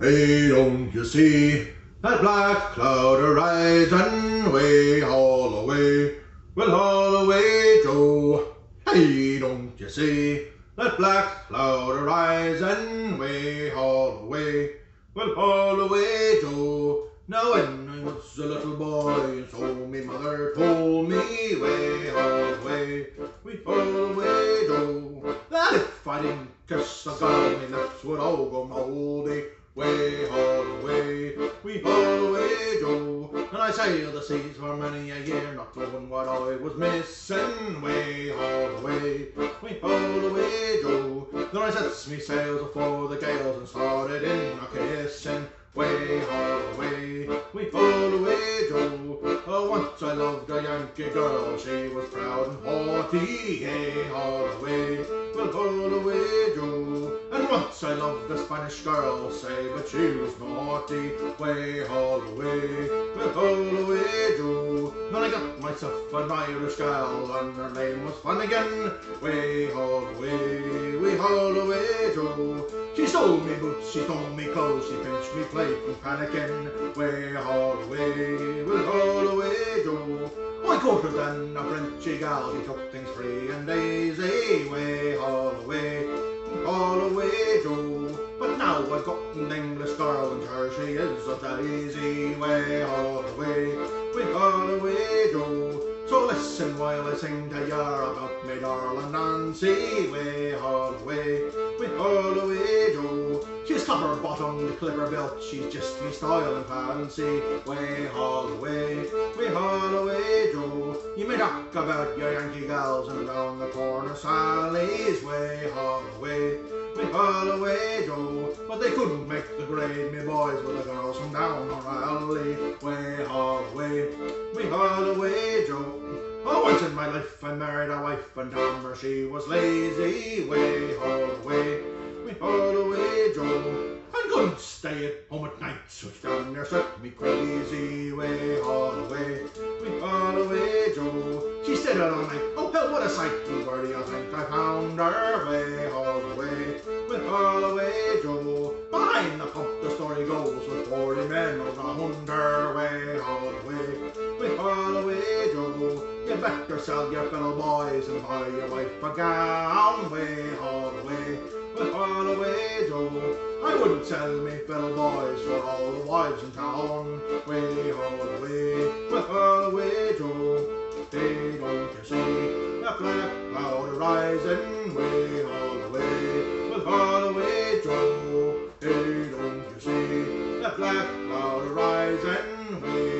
Hey, don't you see that black cloud horizon? We haul away, we'll haul away, Joe. Hey, don't you see that black cloud horizon? We haul away, we'll haul away, Joe. Now when I was a little boy, so me mother told me, we haul away, we haul away, Joe. That if I didn't kiss the girl, me lips would all go mouldy. We haul away, we haul away, Joe. And I sailed the seas for many a year, not knowing what I was missing. We haul away, we haul away, Joe. Then I sets me sails afore the gales and started in a kissing. We haul away, we haul away, Joe. Oh, once I loved a Yankee girl, she was proud and haughty. Hey, haul away, we'll haul away, Joe. And once I loved a Spanish girl, say, but she was naughty. We haul away, we'll haul away, Joe. Then I got myself an Irish gal, and her name was Flanagan. We haul away, we haul away, Joe. She stole me boots, she stole me clothes, she pinched me plate and panicking. We haul away, we'll haul away, Joe. I courted then a Frenchy gal, she took things free and easy. We haul away, haul away, Joe. But now I've got an English girl, and her she is such a daisy. We haul away, we haul away, Joe. So listen while I sing to you about me darling Nancy. We haul away, we haul away, Joe. She's copper bottomed, clipper belt, she's just me style and fancy. We haul away, we haul away, Joe. You may talk about your Yankee gals and down the corner sallies. We haul away, we haul away, Joe. But they couldn't make the grade, me boys, with the girls from down our alley. We haul away, we haul away, Joe. Oh, once in my life I married a wife, and damn her she was lazy. We haul away, we haul away, Joe. And couldn't stay at home at night, which down there set me crazy. We haul away, we haul away, Joe. She stayed out all night, oh hell what a sight, and where do you think I found her? We haul away, we haul away, Joe. Behind the pump the story goes, with 40 men on a hunter. We haul away, we haul away, Joe. You better sell your fellow boys and buy your wife a gown. We haul away, we'll haul away, Joe. I wouldn't sell me fellow boys for all the wives in town. We haul away, we'll haul away, Joe. Hey, don't you see the black cloud horizon? We haul away, we'll haul away, Joe. Hey, don't you see the black cloud horizon? We